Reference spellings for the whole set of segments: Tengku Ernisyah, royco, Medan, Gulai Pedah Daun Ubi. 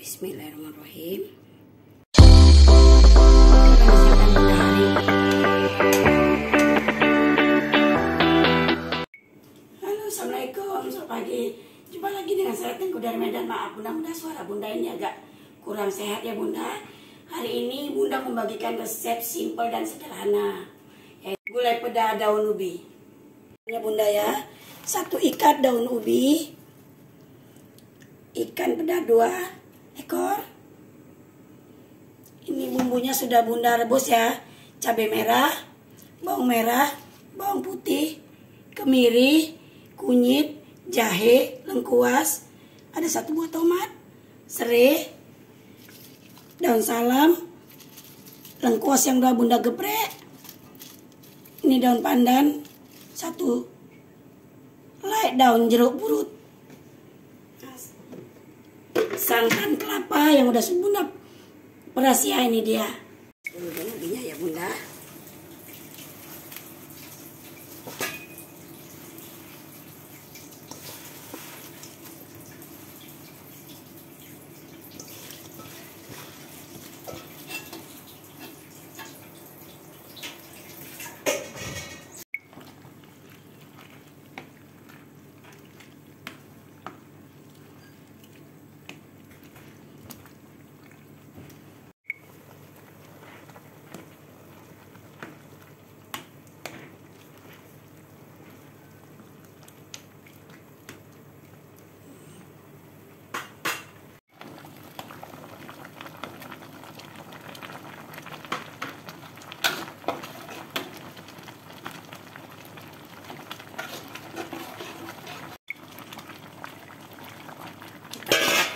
Bismillahirrahmanirrahim. Halo, assalamualaikum, selamat pagi. Jumpa lagi dengan saya Tengku dari Medan. Maaf bunda-bunda, suara bunda ini agak kurang sehat ya bunda. Hari ini bunda membagikan resep simple dan sederhana, yaitu gulai pedah daun ubi. Ini bunda ya, 1 ikat daun ubi, ikan pedah 2 ekor. Ini bumbunya sudah bunda rebus ya. Cabai merah, bawang putih, kemiri, kunyit, jahe, lengkuas. Ada 1 buah tomat, serai, daun salam, lengkuas yang udah bunda geprek. Ini daun pandan, 1 helai daun jeruk purut, santan kelapa yang udah bunda peras ya. Ini dia ubinya ya bunda.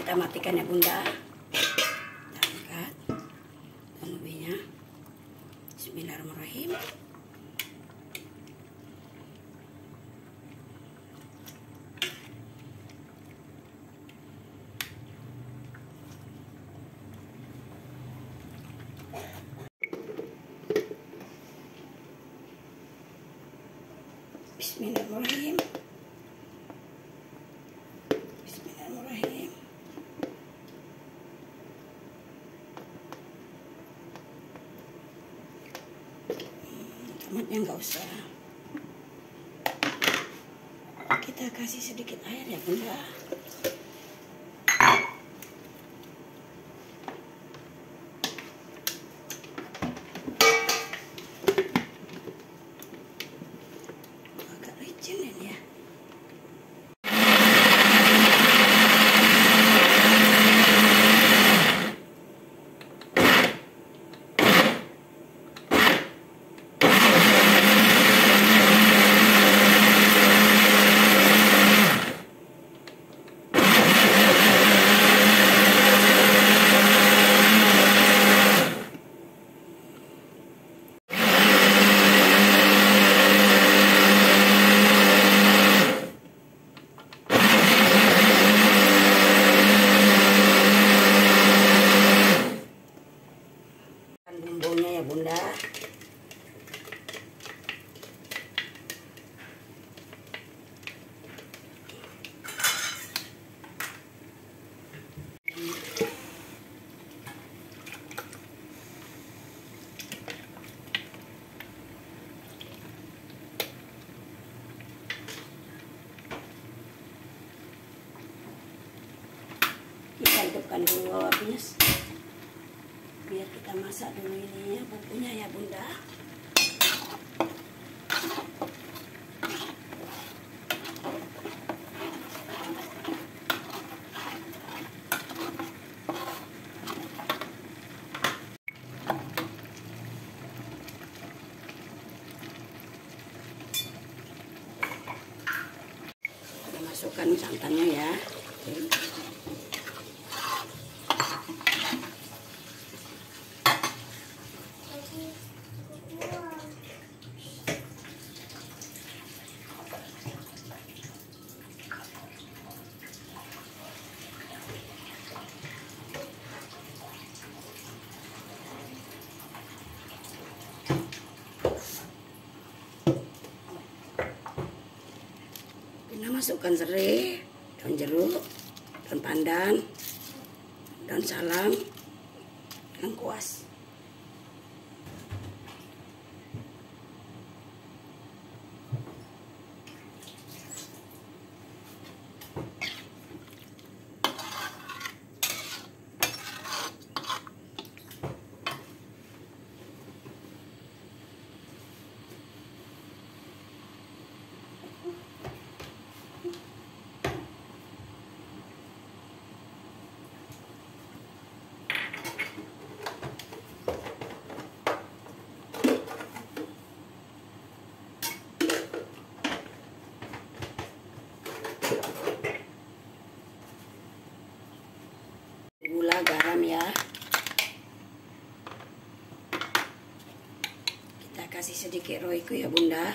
Kita matikan ya bunda. Kita angkat dan ubinya. Bismillahirrahmanirrahim. Bismillahirrahmanirrahim. Tomatnya nggak usah, kita kasih sedikit air ya bunda. Agak licin ini ya. Bumbunya ya bunda. Kita hidupkan dulu apinya, biar kita masak dulu ini ya bumbunya ya bunda. Kita masukkan santannya ya. Oke. Masukkan serai, daun jeruk, daun pandan, dan salam lengkuas. Gula, garam ya, kita kasih sedikit royco ya bunda.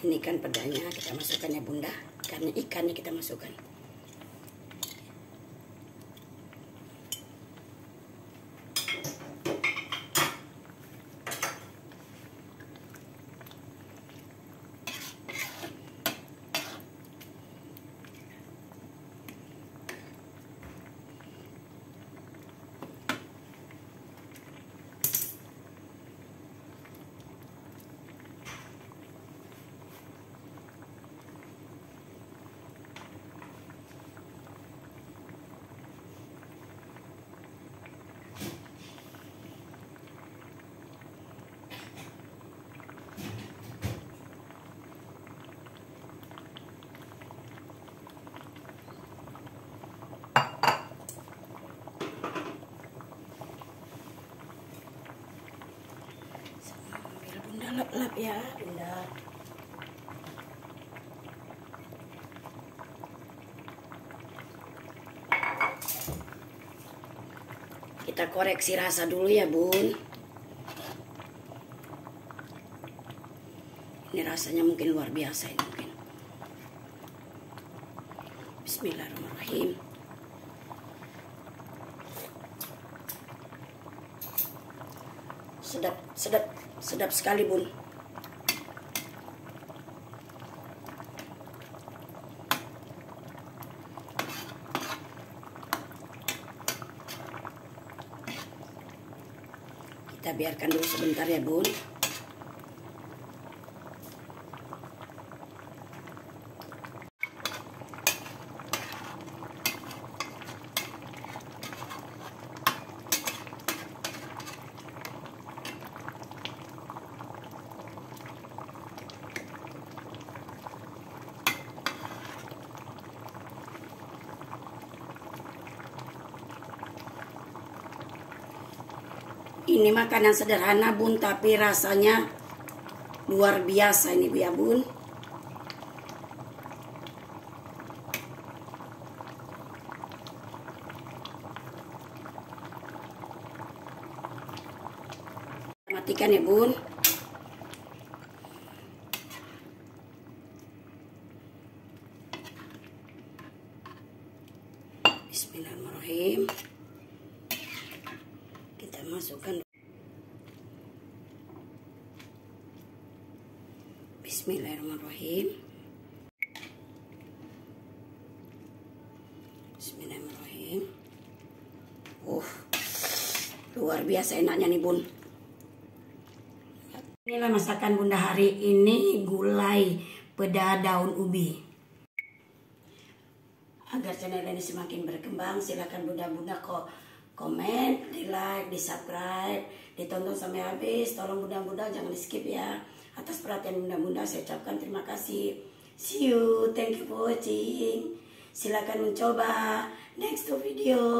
Ini ikan pedahnya kita masukkan ya bunda, karena ikannya kita masukkan. Lap ya bunda. Kita koreksi rasa dulu ya bun. Ini rasanya mungkin luar biasa ini mungkin. Bismillahirrahmanirrahim. Sedap, sedap, sedap sekali bun. Kita biarkan dulu sebentar ya bun. Ini makanan sederhana bun, tapi rasanya luar biasa ini ya bun. Matikan ya bun. Bismillahirrahmanirrahim. Kita masukkan. Bismillahirrahmanirrahim. Luar biasa enaknya nih, Bun. Inilah masakan Bunda hari ini, gulai pedah daun ubi. Agar channel ini semakin berkembang, silakan Bunda-bunda komen, di like, di subscribe, ditonton sampai habis. Tolong Bunda-bunda jangan di skip ya. Atas perhatian Bunda-bunda saya ucapkan terima kasih. See you, thank you for watching. Silakan mencoba next video.